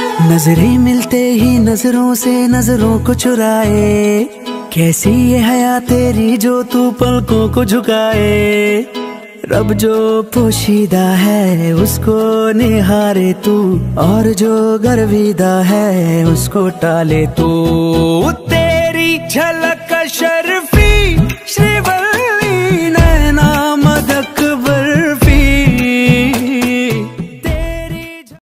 नजरें मिलते ही नजरों से नजरों को चुराए, कैसी ये हया तेरी जो तू पलकों को झुकाए। रब जो पोशीदा है उसको निहारे तू, और जो गर्विदा है उसको टाले तू। तेरी झलक शर्फ